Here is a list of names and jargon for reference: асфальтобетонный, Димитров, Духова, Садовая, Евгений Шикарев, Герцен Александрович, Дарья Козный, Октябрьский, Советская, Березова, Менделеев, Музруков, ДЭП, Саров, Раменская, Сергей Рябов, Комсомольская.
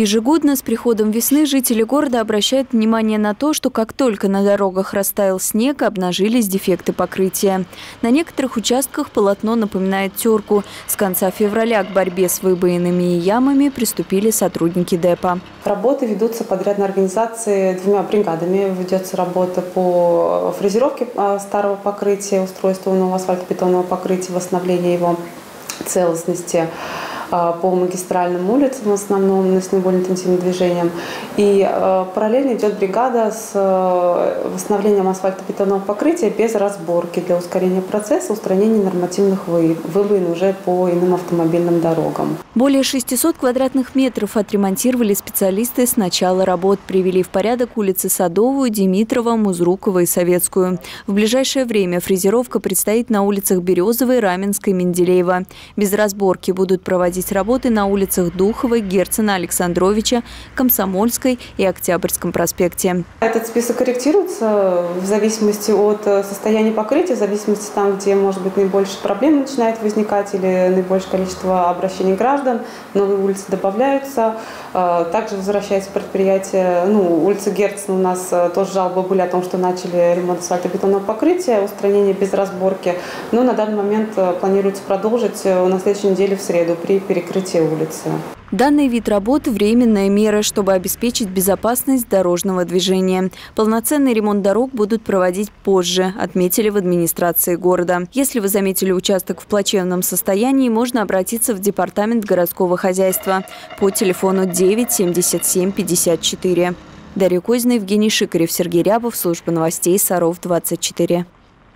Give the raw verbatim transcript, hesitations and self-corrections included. Ежегодно с приходом весны жители города обращают внимание на то, что как только на дорогах растаял снег, обнажились дефекты покрытия. На некоторых участках полотно напоминает терку. С конца февраля к борьбе с выбоинами и ямами приступили сотрудники ДЭПа. Работы ведутся подрядной организации двумя бригадами. Ведется работа по фрезеровке старого покрытия, устройству нового асфальтобетонного покрытия, восстановления его целостности. По магистральным улицам в основном, с наиболее интенсивным движением. И э, параллельно идет бригада с э, восстановлением асфальтобетонного покрытия без разборки для ускорения процесса, устранения нормативных вы, выбоин уже по иным автомобильным дорогам. Более шестисот квадратных метров отремонтировали специалисты с начала работ. Привели в порядок улицы Садовую, Димитрова, Музрукова и Советскую. В ближайшее время фрезеровка предстоит на улицах Березовой, Раменской, Менделеева. Без разборки будут проводить работы на улицах Духовой, Герцена Александровича, Комсомольской и Октябрьском проспекте. Этот список корректируется в зависимости от состояния покрытия, в зависимости там, где, может быть, наибольшие проблемы начинают возникать или наибольшее количество обращений граждан. Новые улицы добавляются. Также возвращается предприятие. Ну, улица Герцена у нас тоже жалобы были о том, что начали ремонт асфальтобетонного покрытия, устранение без разборки. Но на данный момент планируется продолжить на следующей неделе в среду при перекрытие улицы. Данный вид работы – временная мера, чтобы обеспечить безопасность дорожного движения. Полноценный ремонт дорог будут проводить позже, отметили в администрации города. Если вы заметили участок в плачевном состоянии, можно обратиться в департамент городского хозяйства по телефону девять семьдесят семь пятьдесят четыре. Дарья Козный, Евгений Шикарев, Сергей Рябов, служба новостей Саров двадцать четыре.